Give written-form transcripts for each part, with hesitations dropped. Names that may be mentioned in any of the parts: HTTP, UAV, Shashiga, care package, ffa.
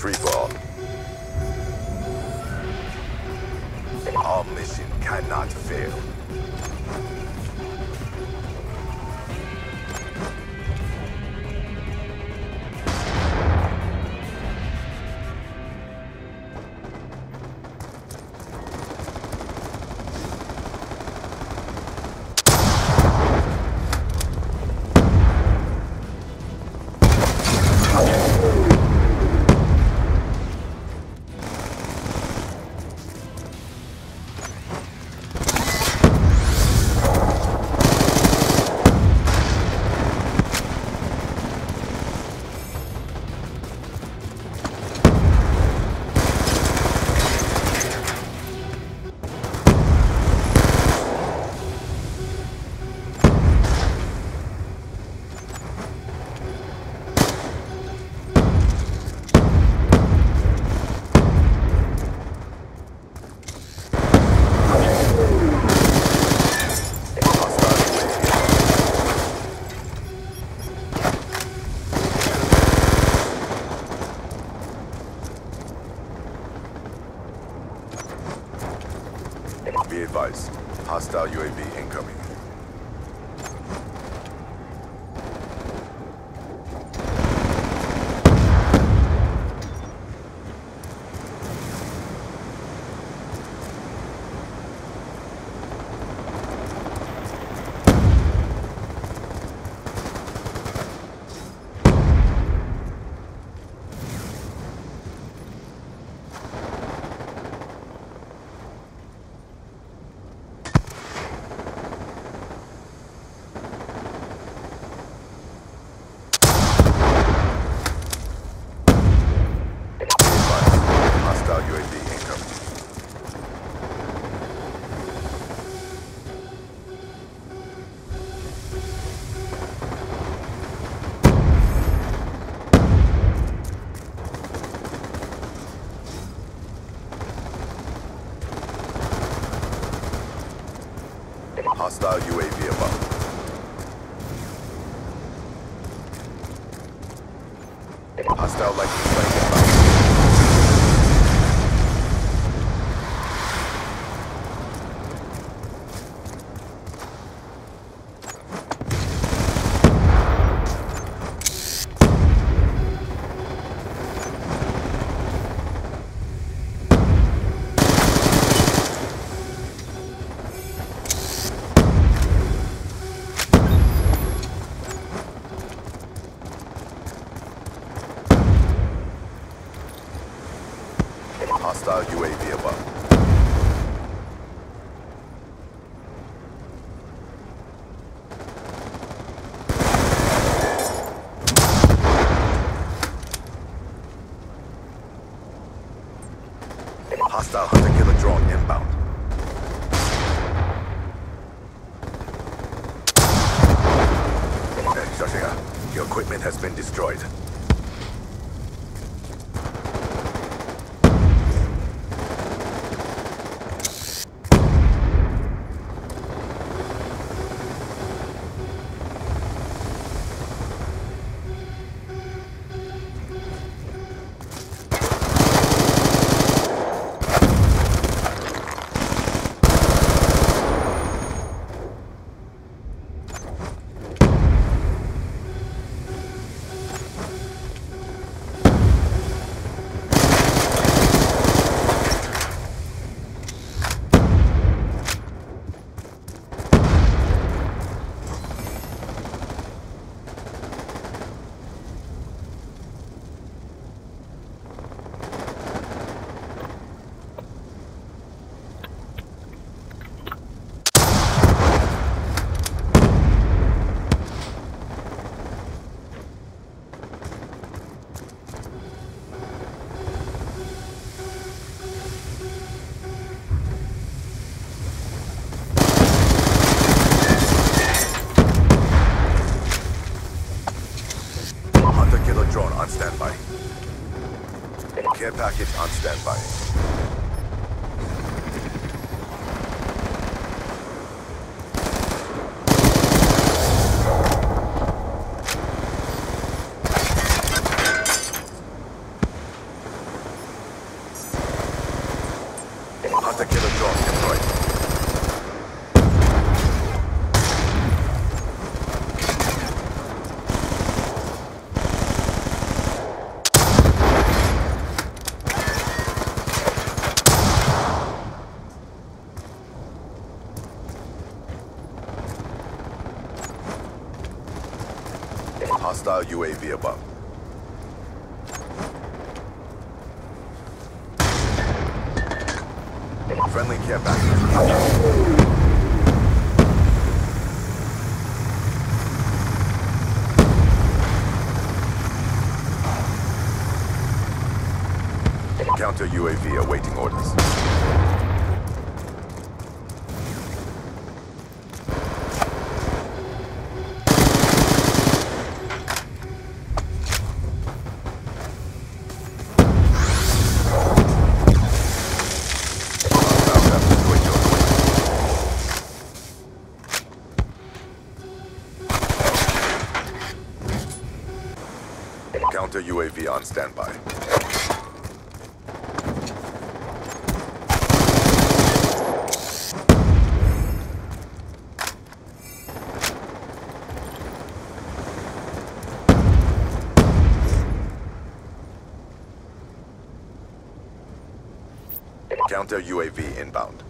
free for all. Our mission cannot fail. Be advised, hostile UAV incoming. Hostile UAV above. Hostile lightning strike above. Hostile UAV above. Hostile hunter-killer drone inbound. Shashiga, your equipment has been destroyed. Drone on standby. Care package on standby. hostile UAV above. Friendly care package. Counter UAV awaiting orders. Counter UAV on standby. Counter UAV inbound.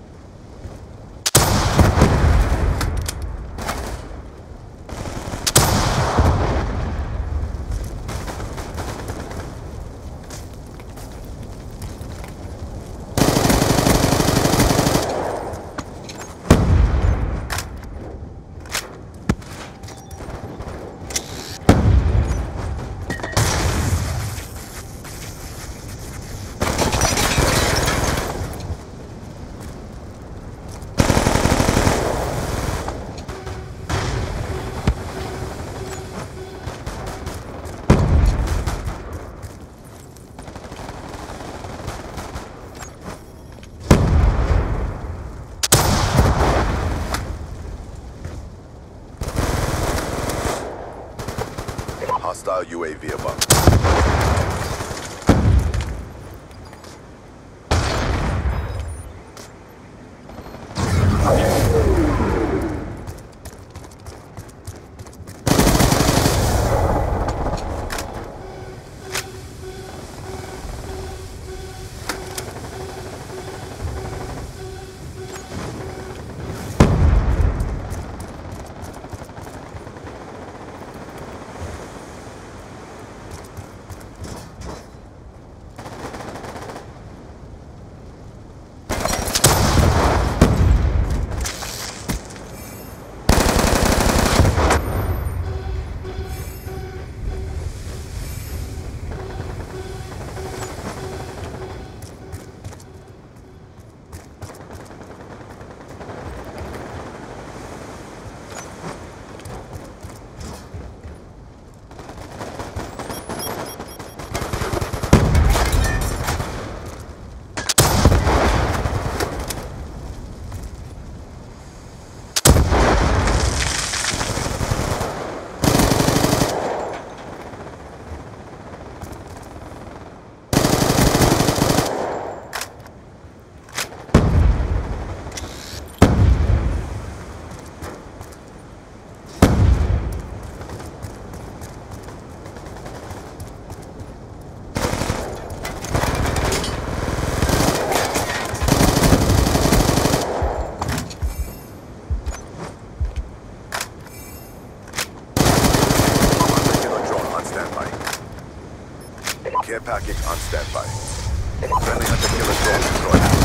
Hostile UAV above. Package on standby. Friendly hunter killer drone destroyed.